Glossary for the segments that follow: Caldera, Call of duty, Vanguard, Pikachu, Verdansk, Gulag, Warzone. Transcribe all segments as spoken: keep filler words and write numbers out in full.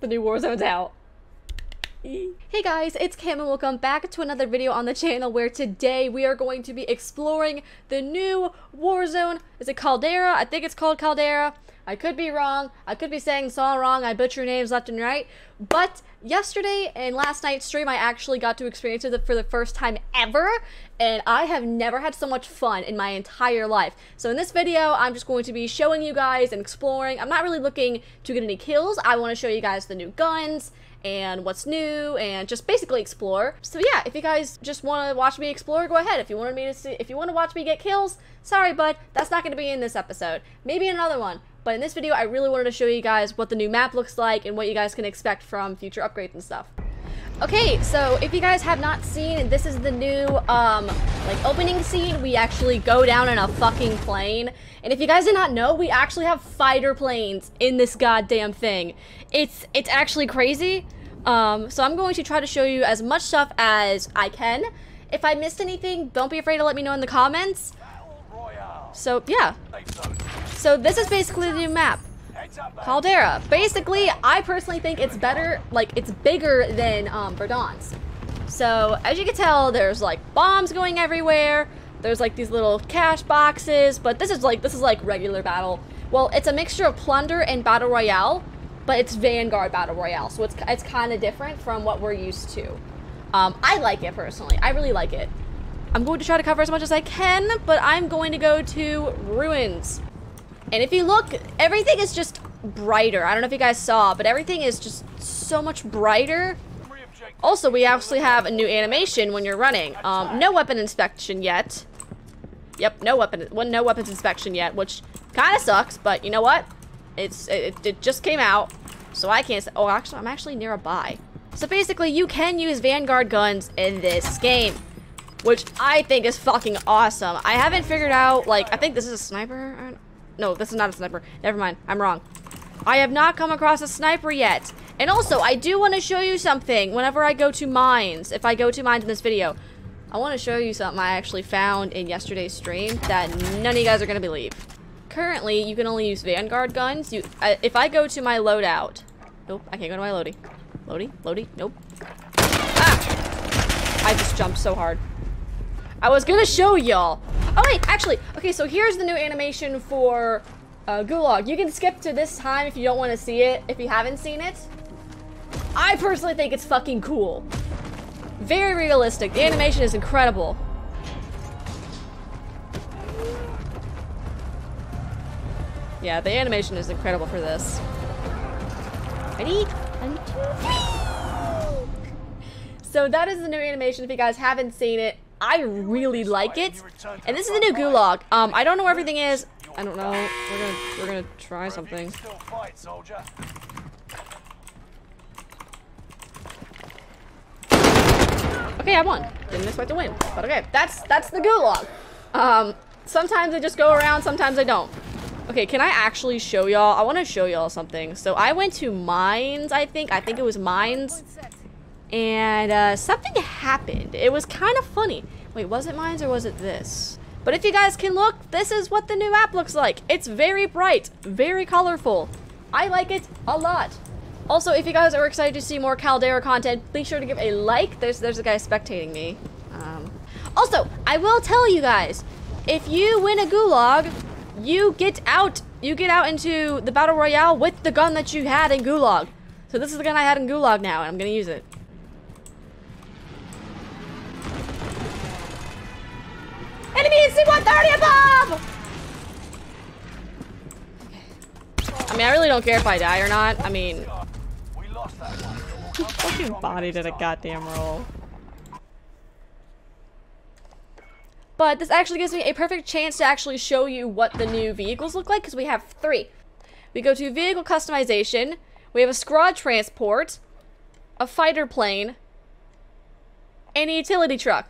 The new Warzone's out. Hey guys, it's Cam and welcome back to another video on the channel where today we are going to be exploring the new Warzone. Is it Caldera? I think it's called Caldera. I could be wrong. I could be saying this all wrong. I butcher names left and right. But yesterday and last night's stream I actually got to experience it for the first time ever. And I have never had so much fun in my entire life. So in this video I'm just going to be showing you guys and exploring. I'm not really looking to get any kills. I want to show you guys the new guns and what's new, and just basically explore. So yeah, if you guys just want to watch me explore, go ahead. If you wanted me to see, if you want to watch me get kills, sorry, bud, that's not going to be in this episode. Maybe in another one. But in this video, I really wanted to show you guys what the new map looks like and what you guys can expect from future upgrades and stuff. Okay, so if you guys have not seen, this is the new um, like opening scene. We actually go down in a fucking plane. And if you guys did not know, we actually have fighter planes in this goddamn thing. It's it's actually crazy. Um, so I'm going to try to show you as much stuff as I can. If I missed anything, don't be afraid to let me know in the comments. So, yeah. So this is basically the new map. Caldera. Basically, I personally think it's better, like, it's bigger than um, Verdansk. So, as you can tell, there's, like, bombs going everywhere. There's, like, these little cash boxes. But this is, like, this is, like, regular battle. Well, it's a mixture of plunder and battle royale. But it's Vanguard Battle Royale, so it's, it's kind of different from what we're used to. Um, I like it, personally. I really like it. I'm going to try to cover as much as I can, but I'm going to go to Ruins. And if you look, everything is just brighter. I don't know if you guys saw, but everything is just so much brighter. Also, we actually have a new animation when you're running. Um, no weapon inspection yet. Yep, no weapon, well, no weapons inspection yet, which kind of sucks, but you know what? It's it, it just came out, so I can't. Oh, actually, I'm actually nearby. So basically, you can use Vanguard guns in this game, which I think is fucking awesome. I haven't figured out. Like, I think this is a sniper. No, this is not a sniper. Never mind. I'm wrong. I have not come across a sniper yet. And also, I do want to show you something. Whenever I go to mines, if I go to mines in this video, I want to show you something I actually found in yesterday's stream that none of you guys are gonna believe. Currently, you can only use Vanguard guns. You, uh, if I go to my loadout, nope, I can't go to my loadie. Loadie, loadie, nope. Ah! I just jumped so hard. I was gonna show y'all. Oh wait, actually, okay. So here's the new animation for uh, Gulag. You can skip to this time if you don't want to see it. If you haven't seen it, I personally think it's fucking cool. Very realistic. The animation is incredible. Yeah, the animation is incredible for this. Ready? One, two, three. So that is the new animation. If you guys haven't seen it, I really like it. And this is the new Gulag. Um, I don't know where everything is. I don't know. We're gonna we're gonna try something. Okay, I won. Didn't expect to win, but okay. That's that's the Gulag. Um, sometimes I just go around. Sometimes I don't. Okay, can I actually show y'all? I want to show y'all something. So I went to mines, I think. I think it was mines. And uh, something happened. It was kind of funny. Wait, was it mines or was it this? But if you guys can look, this is what the new map looks like. It's very bright, very colorful. I like it a lot. Also, if you guys are excited to see more Caldera content, be sure to give a like. There's, there's a guy spectating me. Um, also, I will tell you guys, if you win a Gulag, you get out, you get out into the Battle Royale with the gun that you had in Gulag. So this is the gun I had in Gulag now, and I'm gonna use it. Enemy is C one thirty above! Okay. I mean, I really don't care if I die or not, I mean... He fucking bodied at a goddamn roll. But this actually gives me a perfect chance to actually show you what the new vehicles look like, because we have three. We go to vehicle customization, we have a squad transport, a fighter plane, and a utility truck.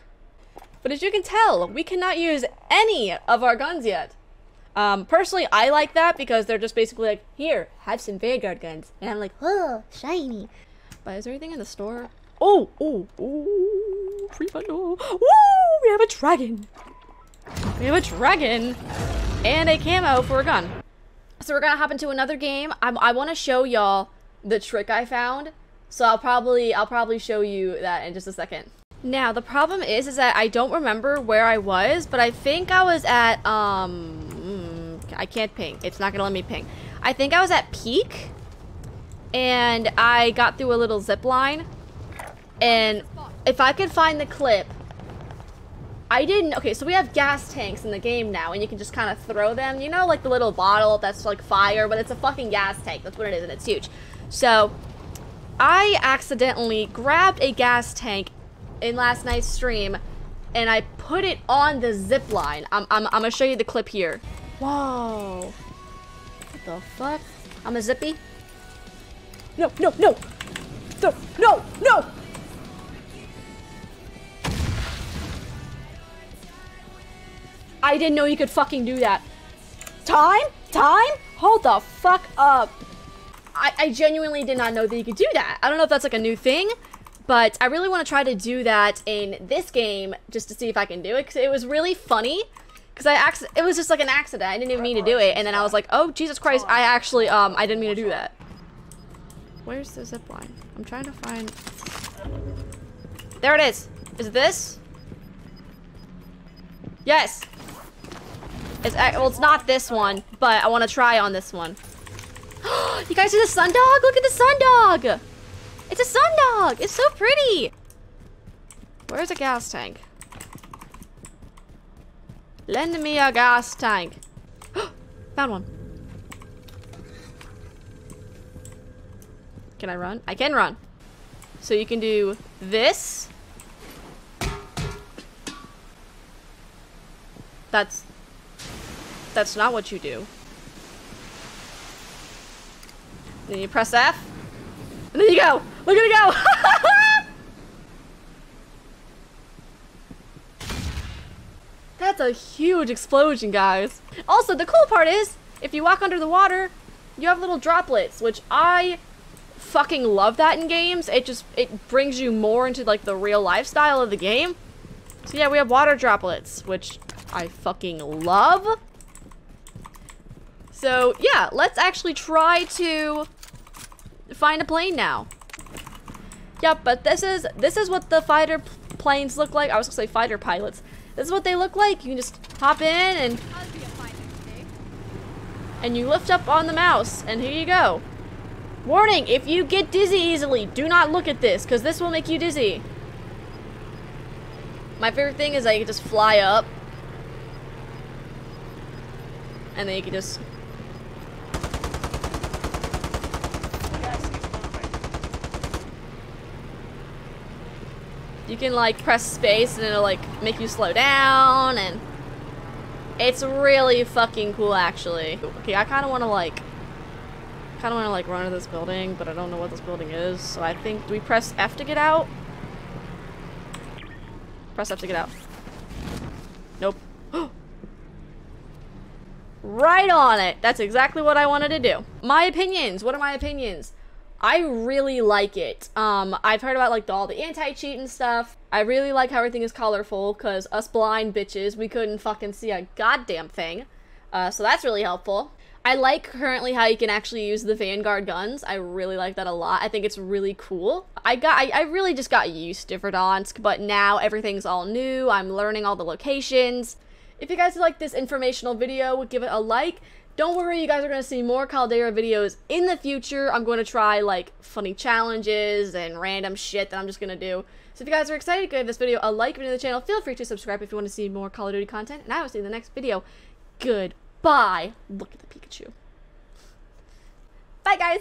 But as you can tell, we cannot use any of our guns yet. Um, personally, I like that because they're just basically like, here, have some Vanguard guns. And I'm like, oh, shiny. But is there anything in the store? Oh, oh, oh, pre-bundle. Woo, we have a dragon. We have a dragon and a camo for a gun. So we're gonna hop into another game. I'm, I wanna show y'all the trick I found. So I'll probably I'll probably show you that in just a second. Now the problem is is that I don't remember where I was, but I think I was at um I can't ping. It's not gonna let me ping. I think I was at peak, and I got through a little zip line. And if I could find the clip, I didn't. Okay, so we have gas tanks in the game now, and you can just kind of throw them. You know, like the little bottle that's like fire, but it's a fucking gas tank. That's what it is, and it's huge. So I accidentally grabbed a gas tank in last night's stream, and I put it on the zip line. I'm, I'm, I'm gonna show you the clip here. Whoa. What the fuck? I'm a zippy? No, no, no! No, no, no! I didn't know you could fucking do that. Time? Time? Hold the fuck up. I, I genuinely did not know that you could do that. I don't know if that's like a new thing, but I really want to try to do that in this game just to see if I can do it, because it was really funny, because I ac- it was just like an accident. I didn't even mean to do it, and then I was like, oh, Jesus Christ, I actually, um, I didn't mean to do that. Where's the zip line? I'm trying to find... There it is. Is it this? Yes. It's, well, it's not this one, but I want to try on this one. You guys see the sun dog? Look at the sun dog! It's a sun dog! It's so pretty! Where's a gas tank? Lend me a gas tank. Found one. Can I run? I can run. So you can do this. That's... That's not what you do. Then you press F. And then you go! Look at it go! That's a huge explosion, guys. Also, the cool part is, if you walk under the water, you have little droplets, which I fucking love that in games. It just, it brings you more into, like, the real lifestyle of the game. So yeah, we have water droplets, which I fucking love. So yeah, let's actually try to find a plane now. Yep, but this is this is what the fighter planes look like. I was gonna say fighter pilots. This is what they look like. You can just hop in and and you lift up on the mouse, and here you go. Warning: if you get dizzy easily, do not look at this, because this will make you dizzy. My favorite thing is I can just fly up, and then you can just. You can like press space and it'll like make you slow down, and it's really fucking cool actually. Okay, I kinda wanna like kinda wanna like run into this building, but I don't know what this building is, so I think do we press F to get out? Press F to get out. Nope. Right on it! That's exactly what I wanted to do. My opinions. What are my opinions? I really like it. Um, I've heard about like the, all the anti-cheat and stuff. I really like how everything is colorful, because us blind bitches, we couldn't fucking see a goddamn thing. Uh, so that's really helpful. I like currently how you can actually use the Vanguard guns. I really like that a lot. I think it's really cool. I got, I, I really just got used to Verdansk, but now everything's all new. I'm learning all the locations. If you guys like this informational video, give it a like. Don't worry, you guys are going to see more Caldera videos in the future. I'm going to try, like, funny challenges and random shit that I'm just going to do. So if you guys are excited, give this video a like. If you're new to the channel, feel free to subscribe if you want to see more Call of Duty content. And I will see you in the next video. Goodbye. Look at the Pikachu. Bye, guys.